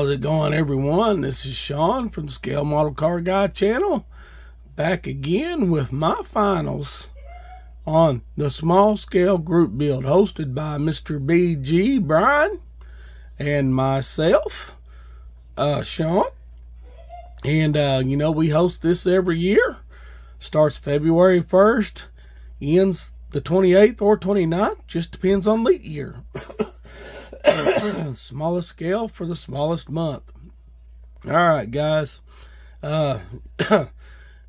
How's it going, everyone? This is Sean from the Scale Model Car Guy channel, back again with my finals on the small scale group build hosted by Mr. BG, Brian, and myself, Sean. And you know, we host this every year. Starts February 1st, ends the 28th or 29th, just depends on leap year. Smallest scale for the smallest month. All right, guys. As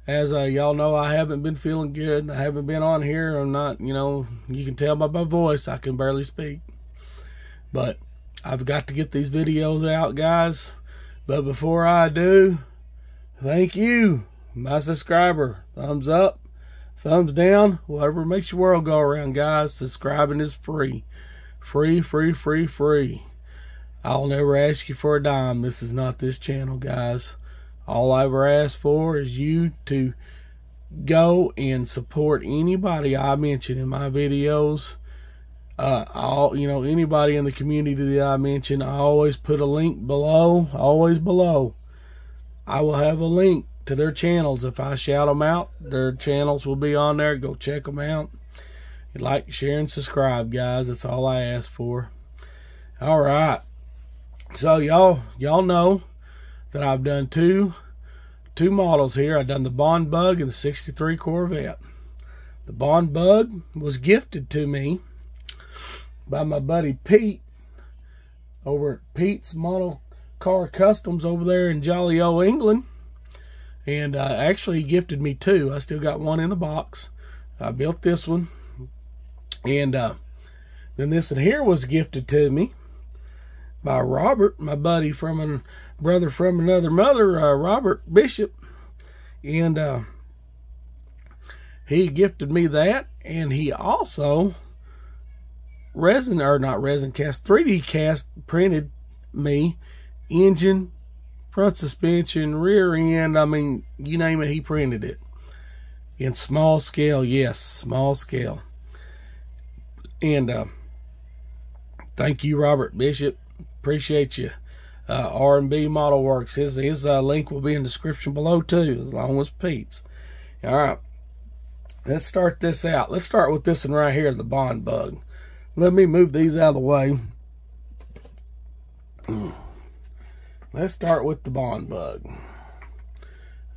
y'all know, I haven't been feeling good. I haven't been on here. I'm not, you know, you can tell by my voice, I can barely speak. But I've got to get these videos out, guys. But before I do, thank you, my subscriber. Thumbs up, thumbs down, whatever makes your world go around, guys. Subscribing is free. Free. I'll never ask you for a dime. This is not this channel, guys. All I ever ask for is you to go and support anybody I mention in my videos. All, you know, anybody in the community that I mention, I always put a link below, always below. I will have a link to their channels. If I shout them out, their channels will be on there. Go check them out. Like, share, and subscribe, guys. That's all I ask for. All right. So y'all know that I've done two models here. I've done the Bond Bug and the 63 Corvette. The Bond Bug was gifted to me by my buddy Pete over at Pete's Model Car Customs over there in jolly old England. And actually, he gifted me two. I still got one in the box. I built this one. And then this in here was gifted to me by Robert, my buddy from a brother from another mother, Robert Bishop. And he gifted me that, and he also not resin cast, 3D cast printed me engine, front suspension, rear end. I mean, you name it, he printed it in small scale. Yes, small scale. And thank you, Robert Bishop. Appreciate you. R&B Model Works. His link will be in the description below, too, as long as Pete's. All right. Let's start this out. Let's start with this one right here, the Bond Bug. Let me move these out of the way. Let's start with the Bond Bug.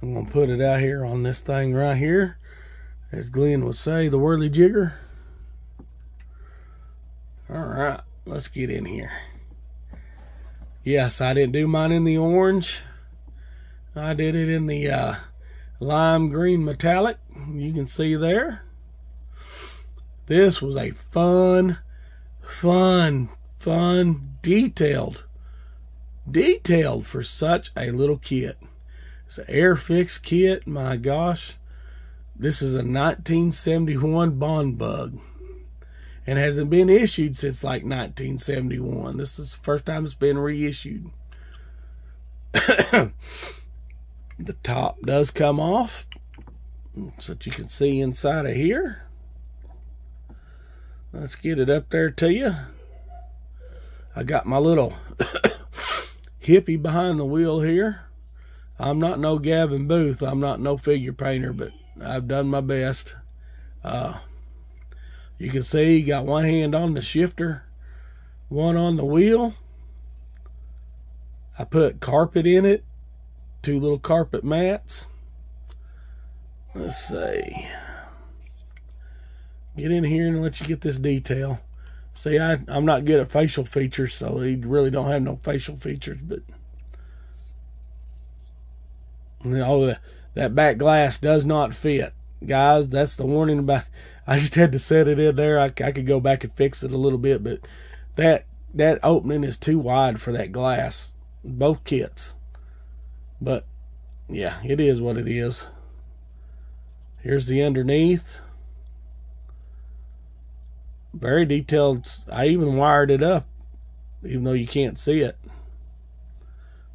I'm going to put it out here on this thing right here. As Glenn would say, the whirly jigger. Alright, let's get in here. Yes, I didn't do mine in the orange. I did it in the lime green metallic. You can see there. This was a fun, detailed for such a little kit. It's an Airfix kit. My gosh. This is a 1971 Bond Bug. And hasn't been issued since like 1971. This is the first time it's been reissued. The top does come off, so that you can see inside of here. Let's get it up there to you. I got my little hippie behind the wheel here. I'm not no Gavin Booth. I'm not no figure painter, but I've done my best. You can see you got one hand on the shifter, one on the wheel. I put carpet in it, two little carpet mats. Let's see. Get in here and let you get this detail. See, I'm not good at facial features, so I really don't have no facial features. But all that back glass does not fit. Guys, that's the warning about. I just had to set it in there. I could go back and fix it a little bit, but that opening is too wide for that glass, both kits. But yeah, it is what it is. Here's the underneath. Very detailed. I even wired it up, even though you can't see it.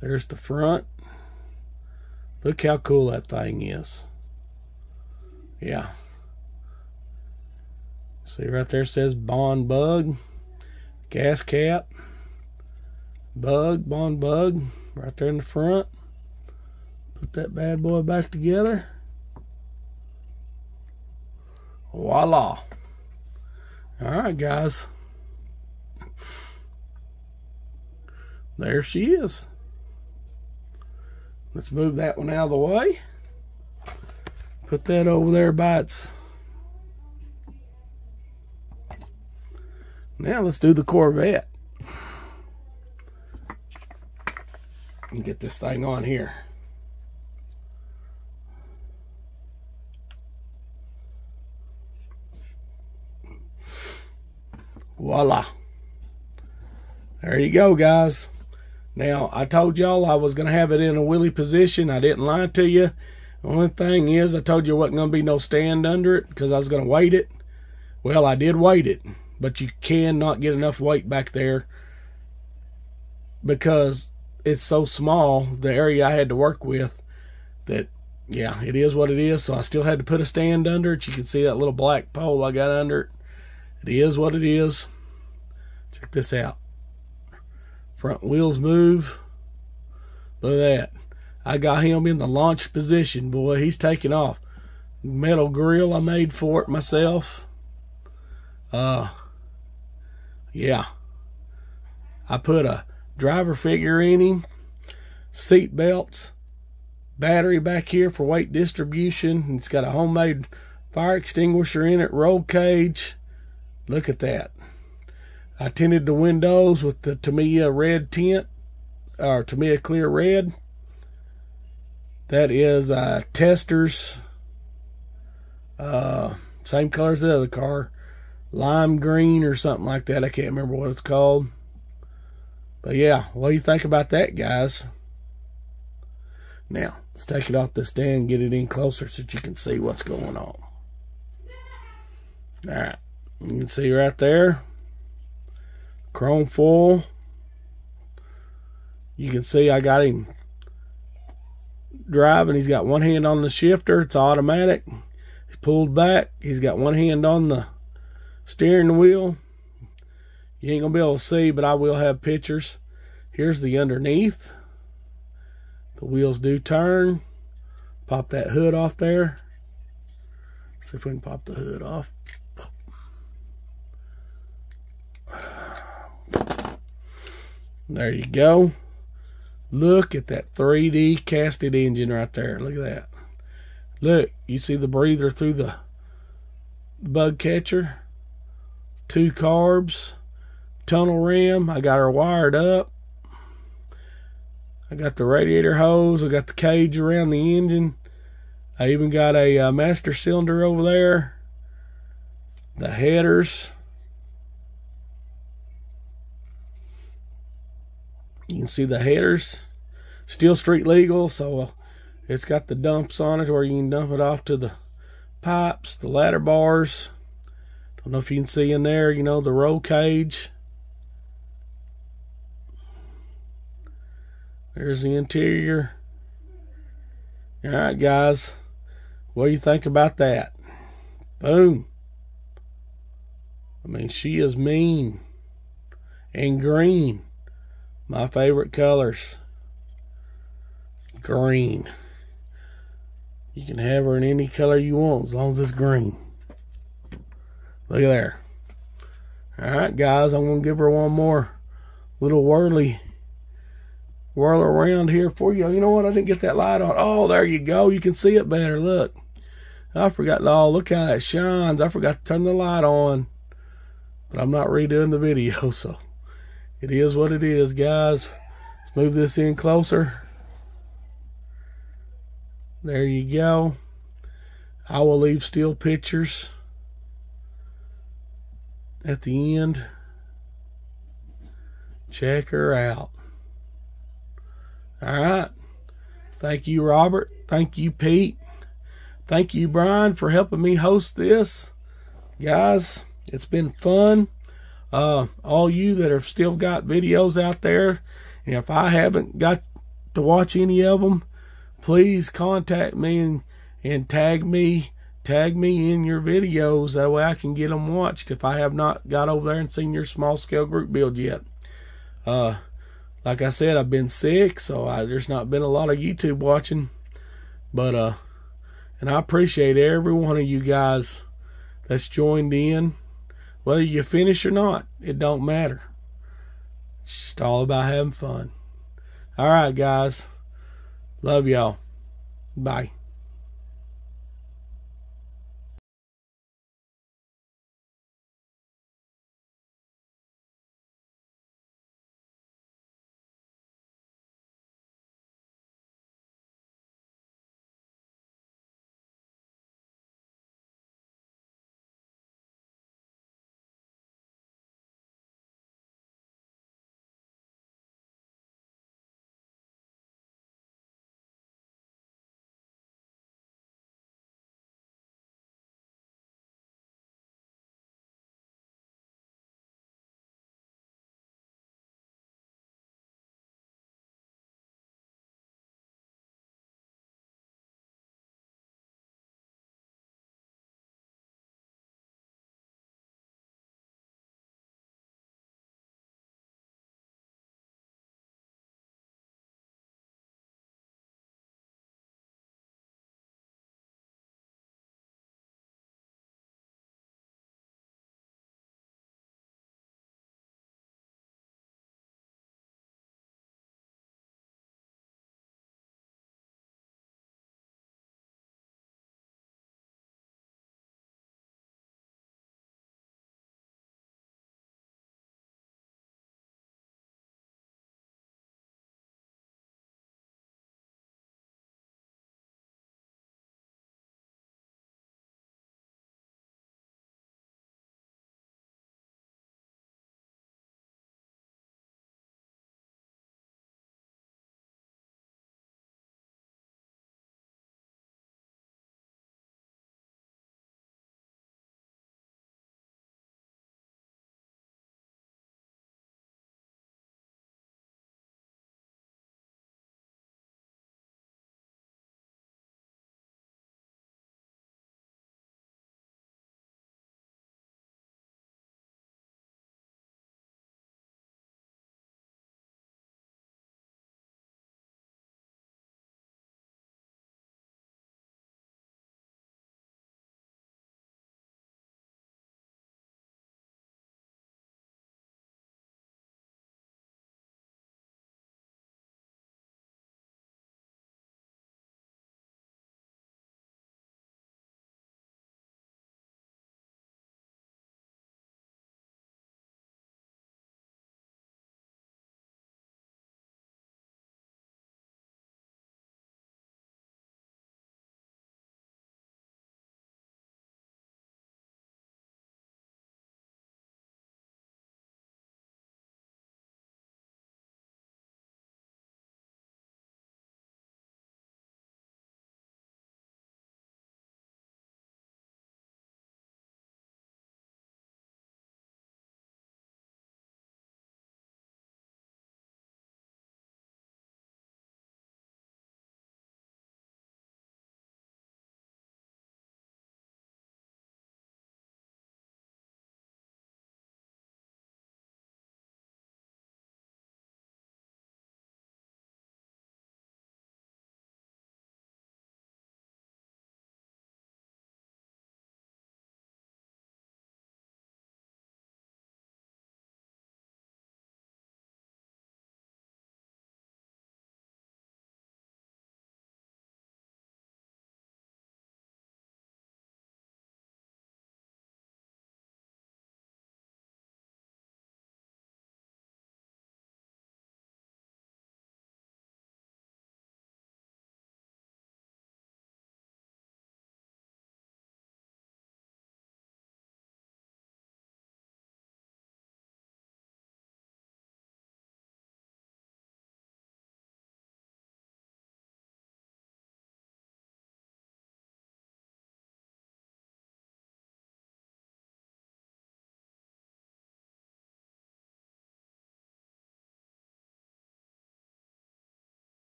There's the front. Look how cool that thing is. Yeah. See right there, says Bond Bug. Gas cap. Bug, Bond Bug, right there in the front. Put that bad boy back together. Voila. Alright, guys. There she is. Let's move that one out of the way. Put that over there by its. Now let's do the Corvette. And get this thing on here. Voila. There you go, guys. Now, I told y'all I was going to have it in a wheelie position. I didn't lie to you. The only thing is I told you there wasn't going to be no stand under it because I was going to weight it. Well, I did weight it, but you cannot get enough weight back there because it's so small, the area I had to work with, that, yeah, it is what it is. So I still had to put a stand under it. You can see that little black pole I got under it. It is what it is. Check this out. Front wheels move. Look at that. I got him in the launch position. Boy, he's taking off. Metal grill I made for it myself. Yeah. I put a driver figure in him. Seat belts. Battery back here for weight distribution. It's got a homemade fire extinguisher in it. Roll cage. Look at that. I tinted the windows with the Tamiya red tint, or Tamiya clear red. That is Testers, same color as the other car, lime green or something like that. I can't remember what it's called. But yeah, what do you think about that, guys? Now, let's take it off the stand and get it in closer so that you can see what's going on. All right. You can see right there, chrome foil. You can see I got him driving. He's got one hand on the shifter. It's automatic. He's pulled back. He's got one hand on the steering wheel. You ain't gonna be able to see, but I will have pictures. Here's the underneath. The wheels do turn. Pop that hood off there. See if we can pop the hood off. There you go. Look at that 3D casted engine right there. Look at that. Look, you see the breather through the bug catcher. 2 carbs. Tunnel rim. I got her wired up. I got the radiator hose. I got the cage around the engine. I even got a master cylinder over there. The headers. You can see the headers, still street legal, so it's got the dumps on it where you can dump it off to the pipes, the ladder bars. Don't know if you can see in there, you know, the roll cage. There's the interior. All right, guys, what do you think about that? Boom. I mean, she is mean and green. My favorite colors, green. You can have her in any color you want as long as it's green. Look at there. All right, guys, I'm gonna give her one more little whirl around here for you. You know what? I didn't get that light on. Oh, there you go. You can see it better. Look, I forgot. Oh, look how that shines. I forgot to turn the light on, but I'm not redoing the video, so. It is what it is, guys. Let's move this in closer. There you go. I will leave still pictures at the end. Check her out. All right. Thank you, Robert. Thank you, Pete. Thank you, Brian, for helping me host this. Guys, it's been fun. All you that have still got videos out there, and if I haven't got to watch any of them, please contact me and tag me in your videos. That way I can get them watched if I have not got over there and seen your small scale group build yet. like I said, I've been sick, so there's not been a lot of YouTube watching, but and I appreciate every one of you guys that's joined in, whether you finish or not, it don't matter. It's just all about having fun. All right, guys, love y'all. Bye.